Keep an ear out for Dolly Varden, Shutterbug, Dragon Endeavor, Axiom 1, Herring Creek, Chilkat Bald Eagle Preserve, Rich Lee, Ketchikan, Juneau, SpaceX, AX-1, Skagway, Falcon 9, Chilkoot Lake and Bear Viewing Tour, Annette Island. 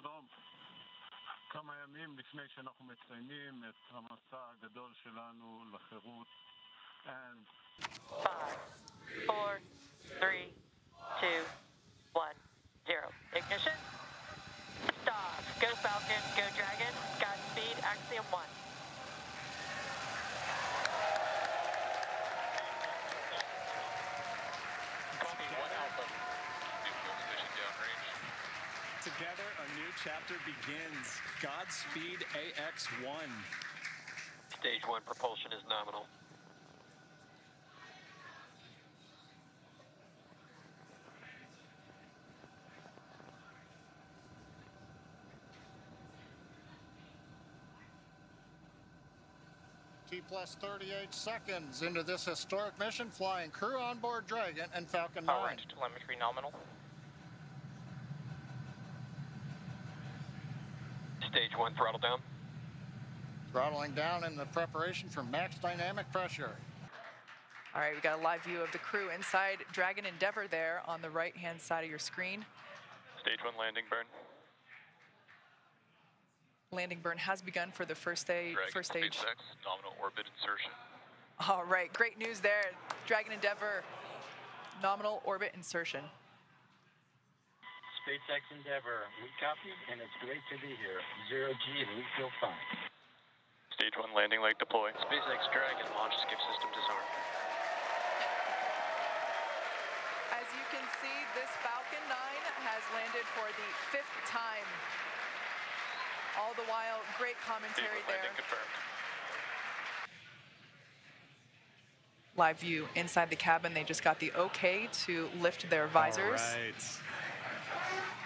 שלום, כמה ימים לפני שאנחנו מציינים את המסע הגדול שלנו לחירות. And 5, 4, 3, 2, 1, 0. Ignition. Stop. Go Falcon. Go Dragon. Godspeed. Axiom 1. Copy 1 Alpha. Fuel condition downrange. Together, a new chapter begins. Godspeed AX-1. Stage 1 propulsion is nominal. T-plus 38 seconds into this historic mission, flying crew on board Dragon and Falcon 9. All right, telemetry nominal. Stage 1 throttle down. Throttling down in the preparation for max dynamic pressure. All right, we got a live view of the crew inside Dragon Endeavor there on the right-hand side of your screen. Stage 1 landing burn. Landing burn has begun for the first stage. First stage. SpaceX, nominal orbit insertion. All right, great news there. Dragon Endeavor, nominal orbit insertion. SpaceX Endeavor, we copy, and it's great to be here. 0G, and we feel fine. Stage 1 landing leg deploy. SpaceX Dragon launch skip system disarm. As you can see, this Falcon 9 has landed for the 5th time. All the while, great commentary there. Live view inside the cabin. They just got the okay to lift their visors. All right.